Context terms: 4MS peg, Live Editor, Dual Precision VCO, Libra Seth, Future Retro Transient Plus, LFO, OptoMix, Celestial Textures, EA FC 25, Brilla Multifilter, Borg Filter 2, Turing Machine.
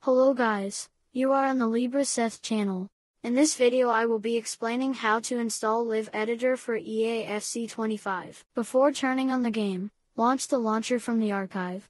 Hello guys, you are on the Libra Seth channel. In this video I will be explaining how to install Live Editor for EA FC 25. Before turning on the game, launch the launcher from the archive.